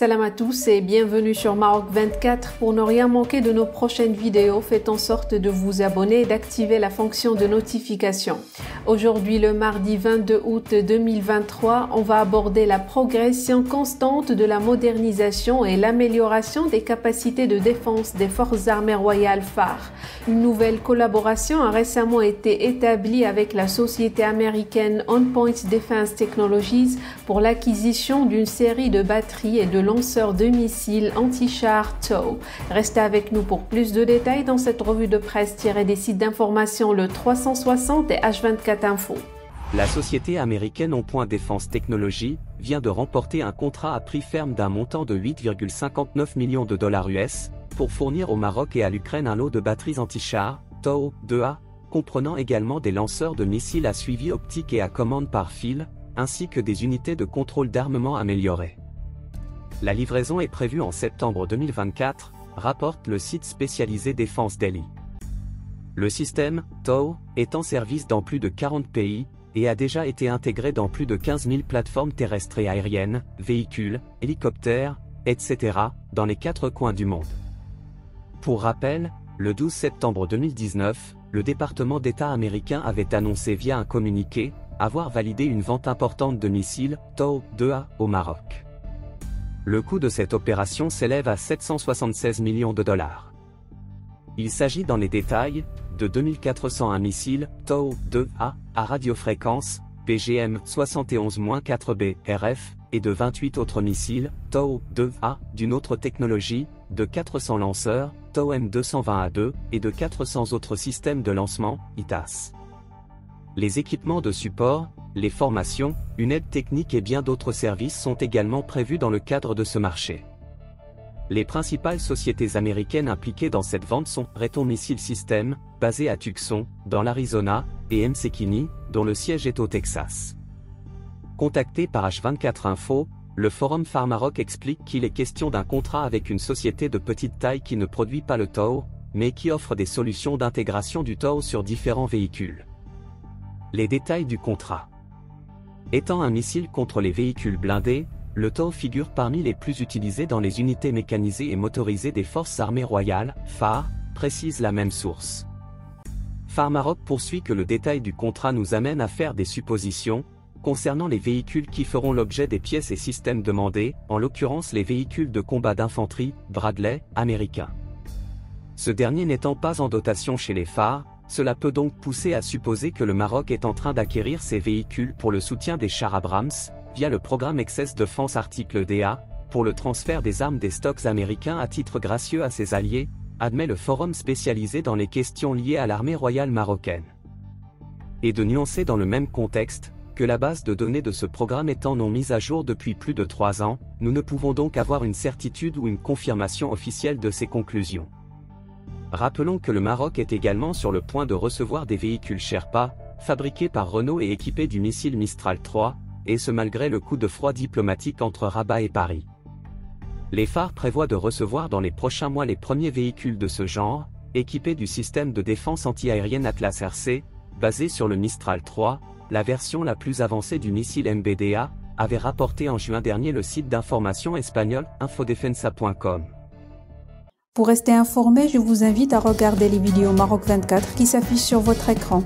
Salam à tous et bienvenue sur Maroc 24. Pour ne rien manquer de nos prochaines vidéos, faites en sorte de vous abonner et d'activer la fonction de notification. Aujourd'hui, le mardi 22 août 2023, on va aborder la progression constante de la modernisation et l'amélioration des capacités de défense des forces armées royales phares. Une nouvelle collaboration a récemment été établie avec la société américaine OnPoint Defense Technologies pour l'acquisition d'une série de batteries et de lanceurs de missiles anti-char TOW. Restez avec nous pour plus de détails dans cette revue de presse tirée des sites d'information Le 360 et H24 Info. La société américaine OnPoint Defense Technologies vient de remporter un contrat à prix ferme d'un montant de 8,59 millions de dollars US pour fournir au Maroc et à l'Ukraine un lot de batteries anti-char TOW-M220A2 comprenant également des lanceurs de missiles à suivi optique et à commande par fil, ainsi que des unités de contrôle d'armement améliorées. La livraison est prévue en septembre 2024, rapporte le site spécialisé Défense Daily. Le système TOW est en service dans plus de 40 pays et a déjà été intégré dans plus de 15 000 plateformes terrestres et aériennes, véhicules, hélicoptères, etc., dans les quatre coins du monde. Pour rappel, le 12 septembre 2019, le département d'État américain avait annoncé via un communiqué avoir validé une vente importante de missiles TOW-M220A2 au Maroc. Le coût de cette opération s'élève à 776 millions de dollars. Il s'agit dans les détails de 2401 missiles TOW-M220A à radiofréquence PGM 71-4B RF et de 28 autres missiles TOW-M220A d'une autre technologie, de 400 lanceurs TOW-M220A2 et de 400 autres systèmes de lancement ITAS. Les équipements de support, les formations, une aide technique et bien d'autres services sont également prévus dans le cadre de ce marché. Les principales sociétés américaines impliquées dans cette vente sont Raytheon Missile System, basée à Tucson, dans l'Arizona, et McKinney, dont le siège est au Texas. Contacté par H24 Info, le forum PharmaRock explique qu'il est question d'un contrat avec une société de petite taille qui ne produit pas le TOW, mais qui offre des solutions d'intégration du TOW sur différents véhicules. Les détails du contrat. Étant un missile contre les véhicules blindés, le TOW figure parmi les plus utilisés dans les unités mécanisées et motorisées des forces armées royales, FAR, précise la même source. PharmaRock poursuit que le détail du contrat nous amène à faire des suppositions concernant les véhicules qui feront l'objet des pièces et systèmes demandés, en l'occurrence les véhicules de combat d'infanterie, Bradley, américains. Ce dernier n'étant pas en dotation chez les FAR, cela peut donc pousser à supposer que le Maroc est en train d'acquérir ces véhicules pour le soutien des chars Abrams, via le programme Excess Defense article DA, pour le transfert des armes des stocks américains à titre gracieux à ses alliés, admet le forum spécialisé dans les questions liées à l'armée royale marocaine. Et de nuancer dans le même contexte, que la base de données de ce programme étant non mise à jour depuis plus de 3 ans, nous ne pouvons donc avoir une certitude ou une confirmation officielle de ces conclusions. Rappelons que le Maroc est également sur le point de recevoir des véhicules Sherpa, fabriqués par Renault et équipés du missile Mistral 3, et ce malgré le coup de froid diplomatique entre Rabat et Paris. Les FAR prévoient de recevoir dans les prochains mois les premiers véhicules de ce genre, équipés du système de défense antiaérienne Atlas RC, basé sur le Mistral 3, la version la plus avancée du missile MBDA, avait rapporté en juin dernier le site d'information espagnol infodefensa.com. Pour rester informé, je vous invite à regarder les vidéos Maroc 24 qui s'affichent sur votre écran.